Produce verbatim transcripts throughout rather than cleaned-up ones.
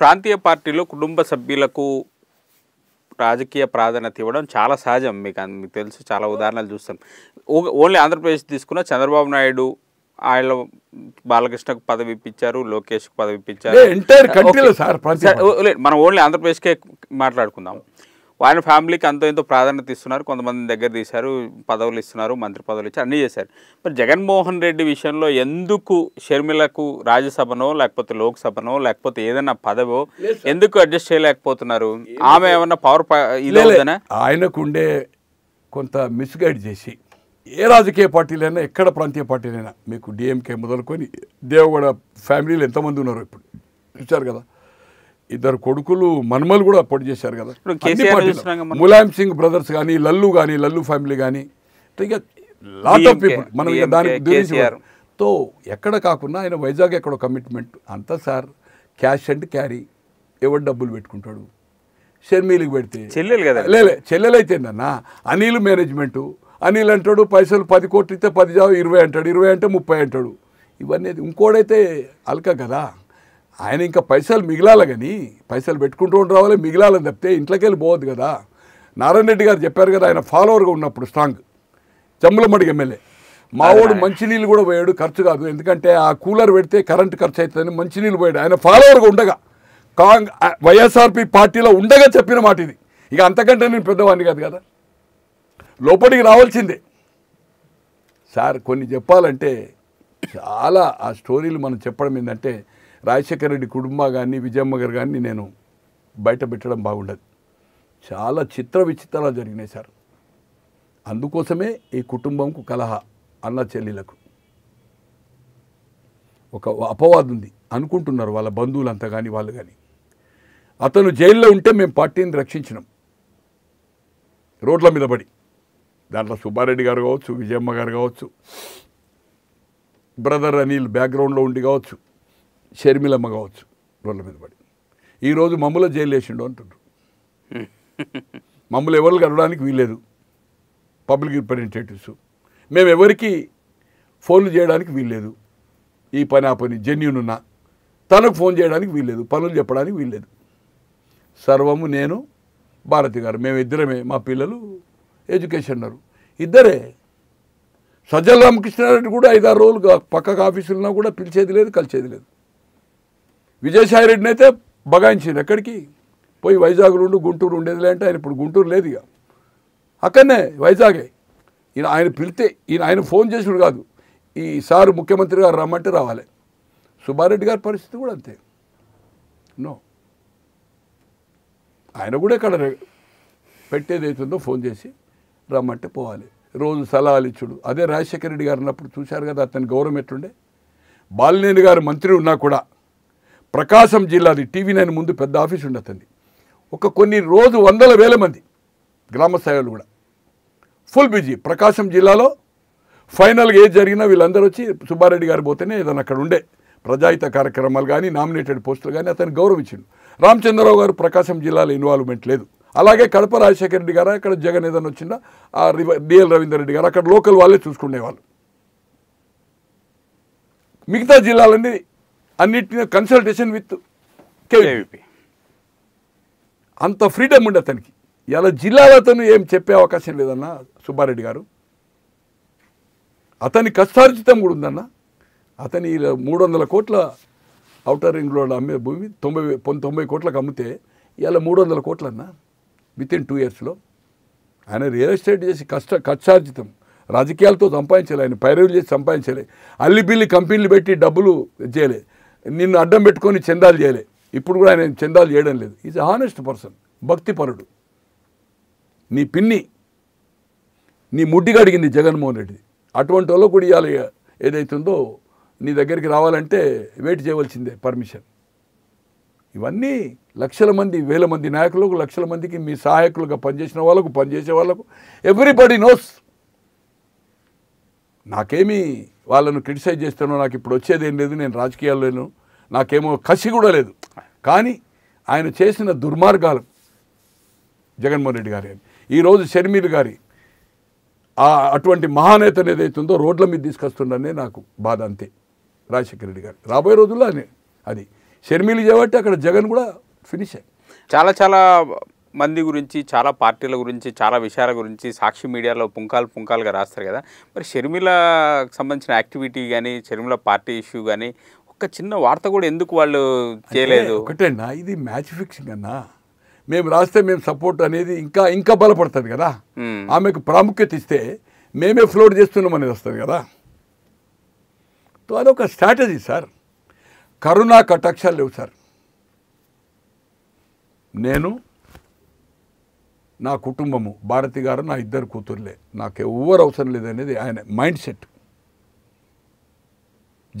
ప్రాంతీయ పార్టీలో కుటుంబ సభ్యులకు రాజకీయ ప్రాధాన్యత ఇవ్వడం చాలా సహజం. మీకు మీకు తెలుసు, చాలా ఉదాహరణలు చూస్తాం. ఓన్లీ ఆంధ్రప్రదేశ్ తీసుకున్న చంద్రబాబు నాయుడు ఆయన బాలకృష్ణకు పదవి ఇప్పించారు, లోకేష్కు పదవి ఇప్పించారు. మనం ఓన్లీ ఆంధ్రప్రదేశ్కే మాట్లాడుకుందాం. ఆయన ఫ్యామిలీకి అంత ఎంతో ప్రాధాన్యత ఇస్తున్నారు, కొంతమంది దగ్గర తీశారు, పదవులు ఇస్తున్నారు, మంత్రి పదవులు ఇచ్చారు, అన్నీ చేశారు. మరి జగన్మోహన్ రెడ్డి విషయంలో ఎందుకు షర్మిలకు రాజ్యసభనో లేకపోతే లోక్సభనో లేకపోతే ఏదైనా పదవో ఎందుకు అడ్జస్ట్ చేయలేకపోతున్నారు? ఆమె ఏమన్నా పవర్ ఇదేనా? ఆయనకుండే కొంత మిస్గైడ్ చేసి, ఏ రాజకీయ పార్టీలైనా, ఎక్కడ ప్రాంతీయ పార్టీలైనా, మీకు డిఎంకే మొదలుకొని దేవగడ ఫ్యామిలీలు ఎంతమంది ఉన్నారు ఇప్పుడు ఇచ్చారు కదా, ఇద్దరు కొడుకులు మన్మలు కూడా పోటీ చేశారు కదా, ములాయం సింగ్ బ్రదర్స్ కానీ, లల్లు కానీ, లల్లు ఫ్యామిలీ కానీ, లాట్ ఆఫ్ పీపుల్ మనం ఇక దానికి తో ఎక్కడ కాకుండా ఆయన వైజాగ్ ఎక్కడో కమిట్మెంట్ అంతా. సార్ క్యాష్ అండ్ క్యారీ, ఎవరు డబ్బులు పెట్టుకుంటాడు? షర్మీలకు పెడితే చెల్లెలు కదా, లేలే చెల్లెలు అయితేందన్నా అనిల్ మేనేజ్మెంటు, అనిల్ అంటాడు పైసలు పది కోట్లు ఇస్తే పది జావు ఇరవై అంటాడు, ఇరవై అంటే ముప్పై అంటాడు, ఇవన్నీ ఇంకోడైతే అలక కదా. ఆయన ఇంకా పైసలు మిగిలాలి కానీ పైసలు పెట్టుకుంటూ రావాలి, మిగిలాలని తప్పితే ఇంట్లోకి వెళ్ళిపోవద్దు కదా. నారాయణ రెడ్డి గారు చెప్పారు కదా, ఆయన ఫాలోవర్గా ఉన్నప్పుడు స్ట్రాంగ్ జమ్ములమడికి ఎమ్మెల్యే, మావోడు మంచినీళ్ళు కూడా పోయాడు, ఖర్చు కాదు, ఎందుకంటే ఆ కూలర్ పెడితే కరెంటు ఖర్చు అవుతుందని మంచినీళ్ళు పోయాడు. ఆయన ఫాలోవర్గా ఉండగా కాంగ్ వైఎస్ఆర్పీ పార్టీలో ఉండగా చెప్పిన మాట ఇది. ఇక అంతకంటే నేను పెద్దవాడిని కాదు కదా, లోపలికి రావాల్సిందే సార్. కొన్ని చెప్పాలంటే చాలా ఆ స్టోరీలు మనం చెప్పడం ఏంటంటే, రాజశేఖర రెడ్డి కుటుంబ కానీ, విజయమ్మ గారు కానీ నేను బయట పెట్టడం బాగుండదు. చాలా చిత్ర విచిత్రాలు జరిగినాయి సార్. అందుకోసమే ఈ కుటుంబంకు కలహ, అన్న చెల్లెలకు ఒక అపవాదం ఉంది అనుకుంటున్నారు వాళ్ళ బంధువులంతా కానీ వాళ్ళు కానీ. అతను జైల్లో ఉంటే మేము పార్టీని రక్షించినాం రోడ్ల మీద పడి, దాంట్లో సుబ్బారెడ్డి గారు కావచ్చు, విజయమ్మ గారు కావచ్చు, బ్రదర్ అనిల్ బ్యాక్గ్రౌండ్లో ఉండి కావచ్చు, షర్మిలమ్మ కావచ్చు, రోడ్ల మీద పడి. ఈరోజు మమ్మల్ని జైలు వేసిండు అంటుండ్రు. మమ్మల్ని ఎవరు కలవడానికి వీల్లేదు, పబ్లిక్ రిప్రజెంటేటివ్స్ మేము ఎవరికి ఫోన్లు చేయడానికి వీల్లేదు, ఈ పని ఆ పని జెన్యూన్ ఉన్నా తనకు ఫోన్ చేయడానికి వీల్లేదు, పనులు చెప్పడానికి వీల్లేదు, సర్వము నేను భారతి గారు మేము ఇద్దరమే, మా పిల్లలు ఎడ్యుకేషన్ ఉన్నారు ఇద్దరే. సజ్జల రామకృష్ణారెడ్డి కూడా ఐదారు రోజులు పక్కకు ఆఫీసులున్నా కూడా పిలిచేది లేదు, కలిసేది లేదు. విజయ్ షాయర్ రెడ్డిని అయితే బగాయించింది, ఎక్కడికి పోయి వైజాగ్ నుండి గుంటూరు ఉండేది లేదంటే, ఆయన ఇప్పుడు గుంటూరు లేదు ఇక, అక్కడనే వైజాగే. ఈయన ఆయన పిలితే ఈయన ఆయన ఫోన్ చేసాడు కాదు, ఈ సార్ ముఖ్యమంత్రి గారు రమ్మంటే రావాలి. సుబ్బారెడ్డి గారి పరిస్థితి కూడా అంతే. నో ఆయన కూడా ఇక్కడ పెట్టేది అవుతుందో ఫోన్ చేసి రమ్మంటే పోవాలి, రోజు సలహాలు ఇచ్చుడు. అదే రాజశేఖర రెడ్డి గారు ఉన్నప్పుడు చూశారు కదా అతని గౌరవం ఎట్లుండే. బాలినేని గారు మంత్రి ఉన్నా కూడా ప్రకాశం జిల్లాది టీవీ నైన్ ముందు పెద్ద ఆఫీస్ ఉండే అతన్ని, ఒక కొన్ని రోజు వందల వేల మంది గ్రామ స్థాయిలు కూడా ఫుల్ బిజీ. ప్రకాశం జిల్లాలో ఫైనల్గా ఏది జరిగినా వీళ్ళందరూ వచ్చి సుబ్బారెడ్డి గారు పోతేనే ఏదైనా అక్కడ ఉండే ప్రజాహిత కార్యక్రమాలు కానీ, నామినేటెడ్ పోస్టులు కానీ అతనికి గౌరవించిండు. రామచంద్రరావు గారు ప్రకాశం జిల్లాలో ఇన్వాల్వ్మెంట్ లేదు. అలాగే కడప రాజశేఖర రెడ్డి గారు, అక్కడ జగన్ ఏదైనా వచ్చిందా ఆ డిఎల్ రవీందర్ రెడ్డి గారు, అక్కడ లోకల్ వాళ్ళే చూసుకునేవాళ్ళు. మిగతా జిల్లాలన్నీ అన్నిటిని కన్సల్టేషన్ విత్ కేవీపీ, అంత ఫ్రీడమ్ ఉండే అతనికి. ఇలా జిల్లాలతను ఏం చెప్పే అవకాశం లేదన్న సుబ్బారెడ్డి గారు, అతని కష్టార్జితం కూడా ఉందన్న. అతని మూడు వందల కోట్ల ఔటర్ రింగ్ రోడ్ అమ్మే భూమి తొంభై తొంభై కోట్లకు అమ్మితే ఇలా మూడు వందల కోట్లన్న వితిన్ టూ ఇయర్స్లో ఆయన రియల్ ఎస్టేట్ చేసి కష్ట కష్టార్జితం రాజకీయాలతో సంపాదించలే, ఆయన పైరవులు చేసి సంపాదించలే, అల్లిబిల్లి కంపెనీలు పెట్టి డబ్బులు చేయలే, నిన్ను అడ్డం పెట్టుకొని చందాలు చేయలే, ఇప్పుడు కూడా ఆయన చందాలు చేయడం లేదు. ఈజ్ హానెస్ట్ పర్సన్, భక్తిపరుడు. నీ పిన్ని నీ ముడ్డిగా అడిగింది జగన్మోహన్ రెడ్డి, అటువంటి వాళ్ళు కూడా ఇవాళ ఏదైతుందో నీ దగ్గరికి రావాలంటే వెయిట్ చేయవలసిందే పర్మిషన్. ఇవన్నీ లక్షల మంది, వేల మంది నాయకులకు, లక్షల మందికి మీ సహాయకులుగా పనిచేసిన వాళ్ళకు, పనిచేసే వాళ్ళకు, ఎవ్రీబడి నోస్. నాకేమీ వాళ్ళను క్రిటిసైజ్ చేస్తానో, నాకు ఇప్పుడు వచ్చేదేం లేదు, నేను రాజకీయాల్లో లేను, నాకేమో కసి కూడా లేదు. కానీ ఆయన చేసిన దుర్మార్గాలు జగన్మోహన్ రెడ్డి గారు, ఈరోజు షర్మిల గారి అటువంటి మహానేతను ఏదైతుందో రోడ్ల మీద తీసుకొస్తుండనే నాకు బాధ అంతే. రాజశేఖర రెడ్డి గారు రాబోయే రోజుల్లో అది షర్మిల కాబట్టి అక్కడ జగన్ కూడా ఫినిష్. చాలా చాలా మంది గురించి, చాలా పార్టీల గురించి, చాలా విషయాల గురించి సాక్షి మీడియాలో పుంకాలు పుంకాలుగా రాస్తారు కదా. మరి షర్మిలకు సంబంధించిన యాక్టివిటీ కానీ, షర్మిల పార్టీ ఇష్యూ కానీ ఒక చిన్న వార్త కూడా ఎందుకు వాళ్ళు చేయలేదు? ఒకటేనా, ఇది మ్యాచ్ ఫిక్సింగ్ అన్నా. మేము రాస్తే మేము సపోర్ట్ అనేది ఇంకా ఇంకా బలపడుతుంది కదా, ఆమెకు ప్రాముఖ్యత ఇస్తే మేమే ఫ్లోట్ చేస్తున్నాం అనేది వస్తుంది కదా. అదొక స్ట్రాటజీ సార్. కరుణా కటాక్షాలు లేవు సార్. నేను, నా కుటుంబము, భారతి గారు, నా ఇద్దరు కూతుర్లే, నాకు ఎవ్వరు అవసరం లేదనేది ఆయన మైండ్ సెట్,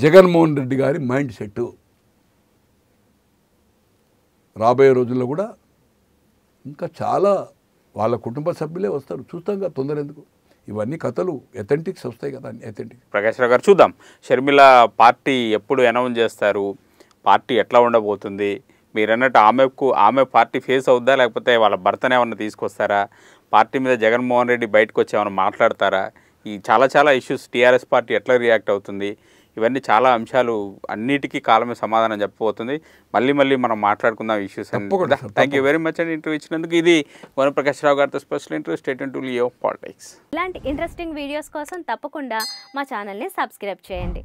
జగన్మోహన్ రెడ్డి గారి మైండ్ సెట్. రాబోయే రోజుల్లో కూడా ఇంకా చాలా వాళ్ళ కుటుంబ సభ్యులే వస్తారు, చూస్తాం కదా, తొందర ఎందుకు? ఇవన్నీ కథలు ఎథెంటిక్స్ వస్తాయి కదా, ఎథెంటిక్. ప్రకాష్ రావు గారు, చూద్దాం షర్మిల పార్టీ ఎప్పుడు అనౌన్స్ చేస్తారు, పార్టీ ఎట్లా ఉండబోతుంది, మీరు అన్నట్టు ఆమెకు ఆమె పార్టీ ఫేస్ అవుద్దా, లేకపోతే వాళ్ళ భర్తనే ఏమన్నా తీసుకొస్తారా, పార్టీ మీద జగన్మోహన్ రెడ్డి బయటకు వచ్చి ఏమన్నా మాట్లాడతారా, ఈ చాలా చాలా ఇష్యూస్, టీఆర్ఎస్ పార్టీ ఎట్లా రియాక్ట్ అవుతుంది, ఇవన్నీ చాలా అంశాలు, అన్నిటికీ కాలమే సమాధానం చెప్పబోతుంది. మళ్ళీ మళ్ళీ మనం మాట్లాడుకుందాం issues. Thank you very much అండి ఇంటర్వ్యూ ఇచ్చినందుకు. ఇది వనప్రకాష్ రావు గారితో special interview. Stay tune to Leo politics. ఇలాంటి ఇంట్రెస్టింగ్ వీడియోస్ కోసం తప్పకుండా మా ఛానల్ని సబ్స్క్రైబ్ చేయండి.